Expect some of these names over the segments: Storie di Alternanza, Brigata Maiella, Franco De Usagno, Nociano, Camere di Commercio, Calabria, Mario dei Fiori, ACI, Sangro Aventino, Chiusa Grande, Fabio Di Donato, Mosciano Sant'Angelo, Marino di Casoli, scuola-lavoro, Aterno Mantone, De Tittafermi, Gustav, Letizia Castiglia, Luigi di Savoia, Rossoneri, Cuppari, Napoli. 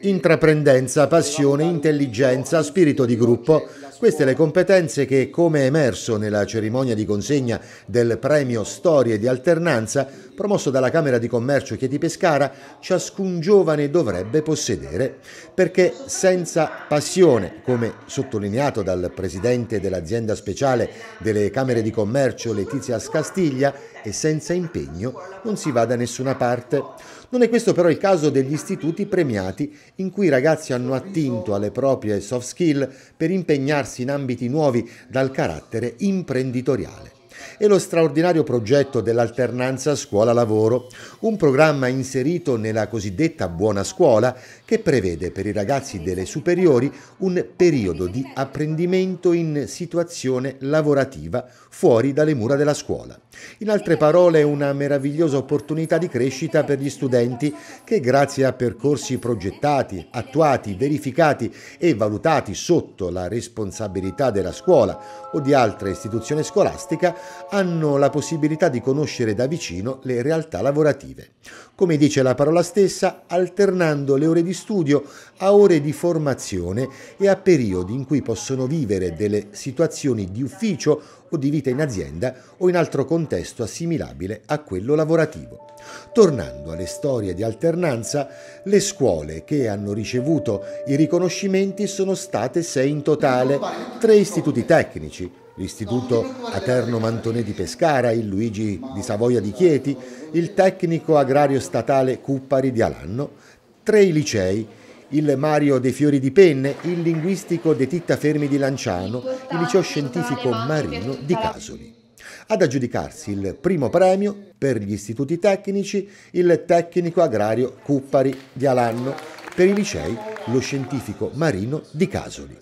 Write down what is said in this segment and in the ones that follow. Intraprendenza, passione, intelligenza, spirito di gruppo, queste le competenze che, come emerso nella cerimonia di consegna del premio Storie di Alternanza, promosso dalla Camera di Commercio di Pescara, ciascun giovane dovrebbe possedere, perché senza passione, come sottolineato dal presidente dell'azienda speciale delle Camere di Commercio Letizia Castiglia, e senza impegno non si va da nessuna parte. Non è questo però il caso degli istituti premiati, in cui i ragazzi hanno attinto alle proprie soft skill per impegnarsi in ambiti nuovi dal carattere imprenditoriale. E lo straordinario progetto dell'alternanza scuola-lavoro, un programma inserito nella cosiddetta buona scuola che prevede per i ragazzi delle superiori un periodo di apprendimento in situazione lavorativa fuori dalle mura della scuola. In altre parole, una meravigliosa opportunità di crescita per gli studenti che, grazie a percorsi progettati, attuati, verificati e valutati sotto la responsabilità della scuola o di altra istituzione scolastica, hanno la possibilità di conoscere da vicino le realtà lavorative. Come dice la parola stessa, alternando le ore di studio a ore di formazione e a periodi in cui possono vivere delle situazioni di ufficio o di vita in azienda o in altro contesto assimilabile a quello lavorativo. Tornando alle storie di alternanza, le scuole che hanno ricevuto i riconoscimenti sono state 6 in totale, 3 istituti tecnici, l'istituto Aterno Mantone di Pescara, il Luigi di Savoia di Chieti, il tecnico agrario statale Cuppari di Alanno, 3 i licei, il Mario dei Fiori di Penne, il linguistico De Tittafermi di Lanciano, il liceo scientifico Marino di Casoli. Ad aggiudicarsi il primo premio per gli istituti tecnici, il tecnico agrario Cuppari di Alanno, per i licei lo scientifico Marino di Casoli.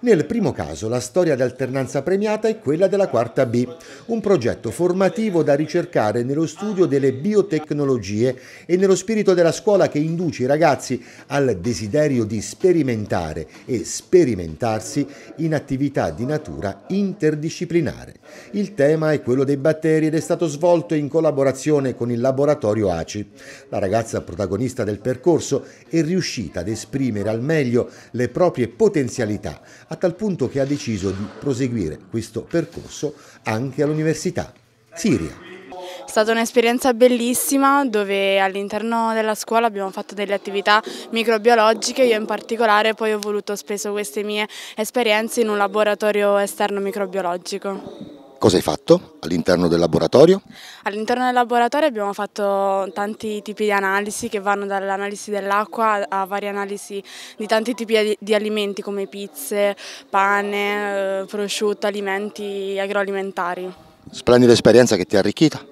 Nel primo caso la storia di alternanza premiata è quella della quarta B, un progetto formativo da ricercare nello studio delle biotecnologie e nello spirito della scuola che induce i ragazzi al desiderio di sperimentare e sperimentarsi in attività di natura interdisciplinare. Il tema è quello dei batteri ed è stato svolto in collaborazione con il laboratorio ACI. La ragazza protagonista del percorso è riuscita ad esprimere al meglio le proprie potenzialità, a tal punto che ha deciso di proseguire questo percorso anche all'Università Siria. È stata un'esperienza bellissima dove all'interno della scuola abbiamo fatto delle attività microbiologiche, io in particolare poi ho voluto speso queste mie esperienze in un laboratorio esterno microbiologico. Cosa hai fatto all'interno del laboratorio? All'interno del laboratorio abbiamo fatto tanti tipi di analisi che vanno dall'analisi dell'acqua a varie analisi di tanti tipi di alimenti come pizze, pane, prosciutto, alimenti agroalimentari. Splendida esperienza che ti ha arricchita?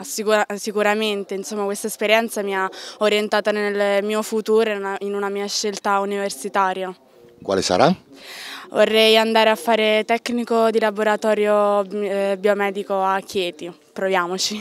Sicuramente, insomma, questa esperienza mi ha orientata nel mio futuro e in una mia scelta universitaria. Quale sarà? Vorrei andare a fare tecnico di laboratorio biomedico a Chieti, proviamoci.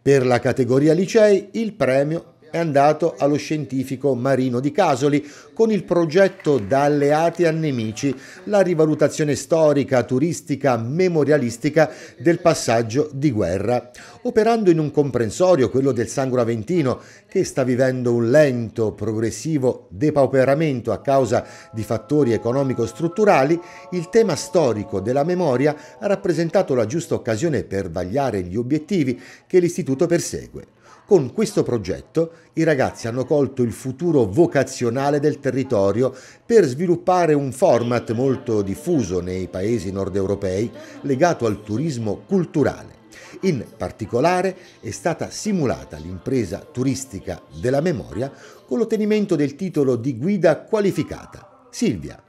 Per la categoria licei il premio è andato allo scientifico Marino di Casoli con il progetto Da alleati a nemici, la rivalutazione storica, turistica, memorialistica del passaggio di guerra, operando in un comprensorio, quello del Sangro Aventino, che sta vivendo un lento, progressivo depauperamento a causa di fattori economico-strutturali. Il tema storico della memoria ha rappresentato la giusta occasione per vagliare gli obiettivi che l'istituto persegue. Con questo progetto i ragazzi hanno colto il futuro vocazionale del territorio per sviluppare un format molto diffuso nei paesi nord-europei legato al turismo culturale. In particolare è stata simulata l'impresa turistica della memoria con l'ottenimento del titolo di guida qualificata. Silvia.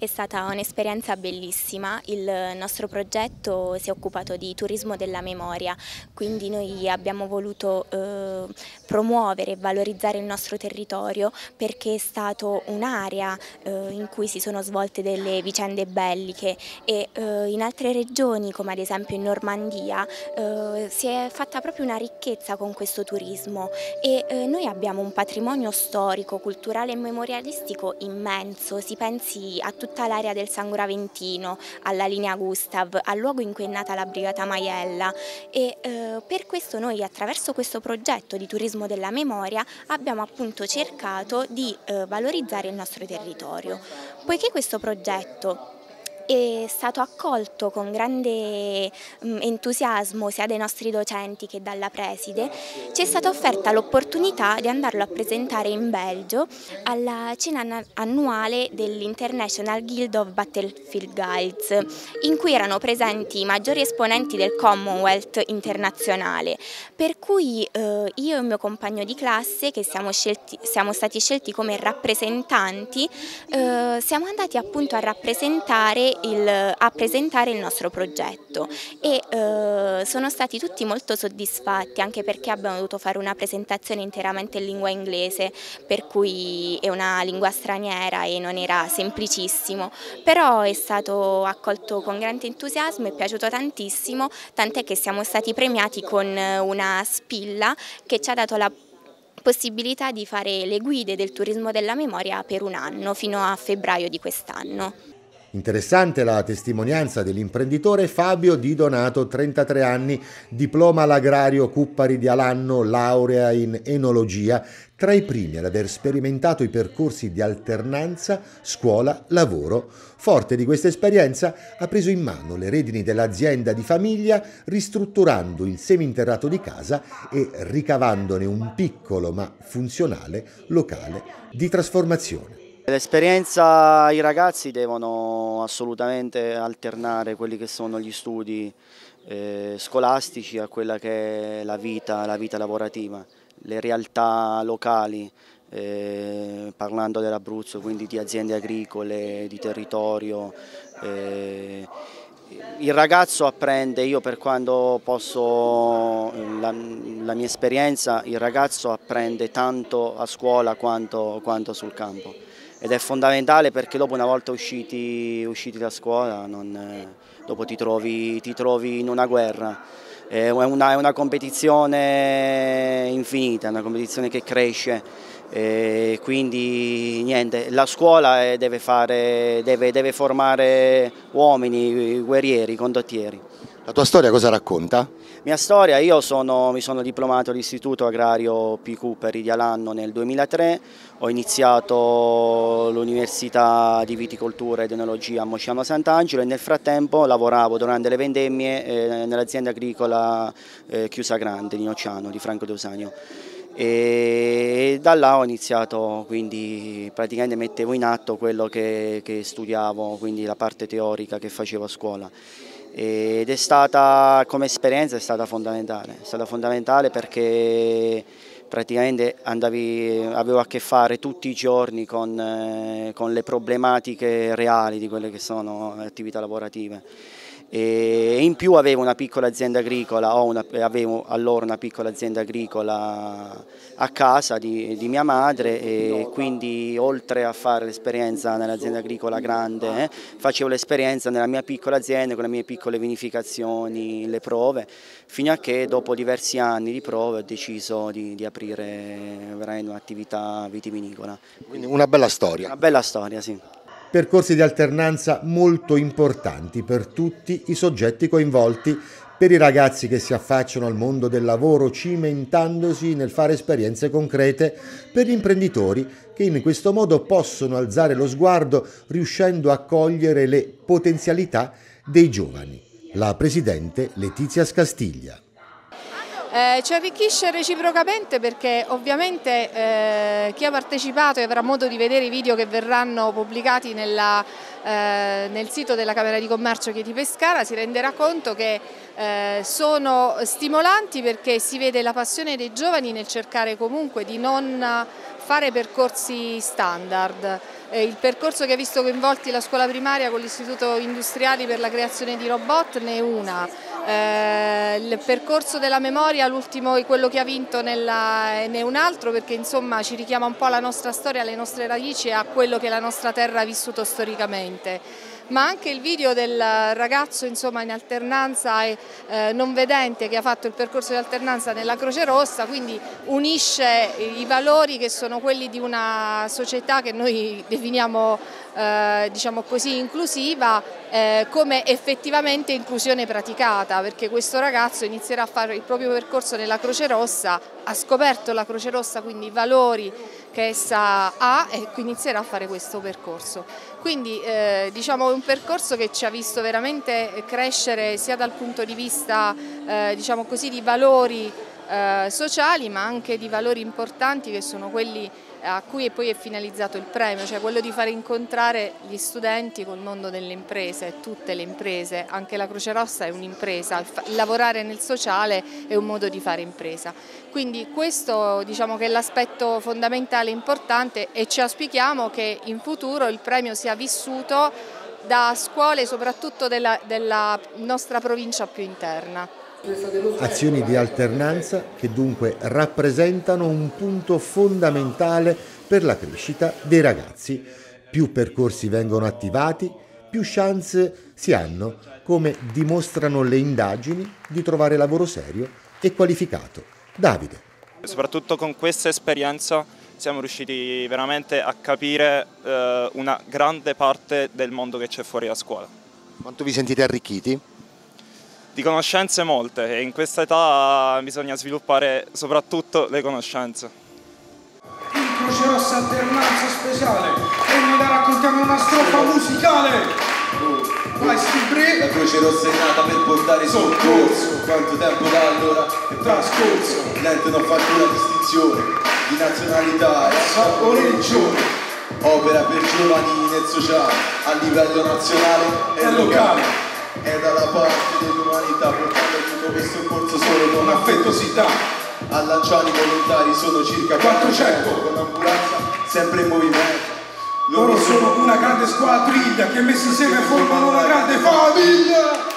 È stata un'esperienza bellissima, il nostro progetto si è occupato di turismo della memoria, quindi noi abbiamo voluto promuovere e valorizzare il nostro territorio perché è stato un'area in cui si sono svolte delle vicende belliche e in altre regioni come ad esempio in Normandia si è fatta proprio una ricchezza con questo turismo e noi abbiamo un patrimonio storico, culturale e memorialistico immenso, si pensi a tutti tutta l'area del Sangro Aventino, alla linea Gustav, al luogo in cui è nata la Brigata Maiella, e per questo noi attraverso questo progetto di turismo della memoria abbiamo appunto cercato di valorizzare il nostro territorio. Poiché questo progetto è stato accolto con grande entusiasmo sia dai nostri docenti che dalla preside, ci è stata offerta l'opportunità di andarlo a presentare in Belgio alla cena annuale dell'International Guild of Battlefield Guides, in cui erano presenti i maggiori esponenti del Commonwealth internazionale, per cui io e il mio compagno di classe, che siamo stati scelti come rappresentanti, siamo andati appunto a rappresentare il nostro progetto, e sono stati tutti molto soddisfatti, anche perché abbiamo dovuto fare una presentazione interamente in lingua inglese, per cui è una lingua straniera e non era semplicissimo, però è stato accolto con grande entusiasmo, è piaciuto tantissimo, tant'è che siamo stati premiati con una spilla che ci ha dato la possibilità di fare le guide del turismo della memoria per un anno, fino a febbraio di quest'anno. Interessante la testimonianza dell'imprenditore Fabio Di Donato, 33 anni, diploma all'agrario Cuppari di Alanno, laurea in enologia, tra i primi ad aver sperimentato i percorsi di alternanza scuola-lavoro. Forte di questa esperienza, ha preso in mano le redini dell'azienda di famiglia, ristrutturando il seminterrato di casa e ricavandone un piccolo ma funzionale locale di trasformazione. L'esperienza, i ragazzi devono assolutamente alternare quelli che sono gli studi scolastici a quella che è la vita lavorativa, le realtà locali, parlando dell'Abruzzo, quindi di aziende agricole, di territorio. Il ragazzo apprende, io per quando posso, la mia esperienza, il ragazzo apprende tanto a scuola quanto sul campo. Ed è fondamentale, perché dopo, una volta usciti da scuola, dopo ti trovi in una guerra, è una competizione infinita, una competizione che cresce, quindi niente, la scuola deve formare uomini, guerrieri, condottieri. La tua storia cosa racconta? Mia storia, mi sono diplomato all'Istituto Agrario P. Cuppari di Alanno nel 2003, ho iniziato l'Università di Viticoltura ed Enologia a Mosciano Sant'Angelo, e nel frattempo lavoravo durante le vendemmie nell'azienda agricola Chiusa Grande di Nociano, di Franco De Usagno. E da là ho iniziato, quindi praticamente mettevo in atto quello che studiavo, quindi la parte teorica che facevo a scuola. Ed è stata, come esperienza, è stata fondamentale perché praticamente avevo a che fare tutti i giorni con le problematiche reali di quelle che sono le attività lavorative, e in più avevo una piccola azienda agricola, a casa di mia madre, e quindi oltre a fare l'esperienza nell'azienda agricola grande, facevo l'esperienza nella mia piccola azienda con le mie piccole vinificazioni, le prove, fino a che dopo diversi anni di prove ho deciso di aprire veramente un'attività vitivinicola. Quindi una bella storia. Una bella storia, sì. Percorsi di alternanza molto importanti per tutti i soggetti coinvolti, per i ragazzi che si affacciano al mondo del lavoro cimentandosi nel fare esperienze concrete, per gli imprenditori che in questo modo possono alzare lo sguardo riuscendo a cogliere le potenzialità dei giovani. La presidente Letizia Castiglia. Ci arricchisce reciprocamente, perché ovviamente chi ha partecipato e avrà modo di vedere i video che verranno pubblicati nel sito della Camera di Commercio di Pescara si renderà conto che sono stimolanti, perché si vede la passione dei giovani nel cercare comunque di non fare percorsi standard. Il percorso che ha visto coinvolti la scuola primaria con l'Istituto Industriali per la creazione di robot ne è una. Il percorso della memoria, l'ultimo, quello che ha vinto, ne è un altro, perché insomma ci richiama un po' alla nostra storia, alle nostre radici e a quello che la nostra terra ha vissuto storicamente. ma anche il video del ragazzo insomma in alternanza e non vedente che ha fatto il percorso di alternanza nella Croce Rossa, quindi unisce i valori che sono quelli di una società che noi definiamo diciamo così inclusiva come effettivamente inclusione praticata, perché questo ragazzo inizierà a fare il proprio percorso nella Croce Rossa, ha scoperto la Croce Rossa, quindi i valori che essa ha, e inizierà a fare questo percorso. Quindi diciamo è un percorso che ci ha visto veramente crescere sia dal punto di vista diciamo così di valori sociali, ma anche di valori importanti che sono quelli a cui poi è finalizzato il premio, cioè quello di fare incontrare gli studenti col mondo delle imprese, tutte le imprese, anche la Croce Rossa è un'impresa, lavorare nel sociale è un modo di fare impresa. Quindi questo diciamo che è l'aspetto fondamentale e importante, e ci auspichiamo che in futuro il premio sia vissuto da scuole soprattutto della nostra provincia più interna. Azioni di alternanza che dunque rappresentano un punto fondamentale per la crescita dei ragazzi. Più percorsi vengono attivati, più chance si hanno, come dimostrano le indagini, di trovare lavoro serio e qualificato. Davide. Soprattutto con questa esperienza siamo riusciti veramente a capire una grande parte del mondo che c'è fuori la scuola. Quanto vi sentite arricchiti? Di conoscenze molte, e in questa età bisogna sviluppare soprattutto le conoscenze. Il Croce Rossa alternanza speciale, e noi la raccontiamo una strofa musicale. Vai, Stipri. La Croce Rossa è nata per portare soccorso, quanto tempo da allora è trascorso, l'ente non fa più la distinzione di nazionalità, razza o religione, opera per giovani nel sociale, a livello nazionale e locale. È dalla parte dell'umanità, portando tutto questo corso solo con affettosità. A lanciare i volontari sono circa 400, con ambulanza sempre in movimento. Loro sono una grande squadriglia che messi insieme formano una grande famiglia.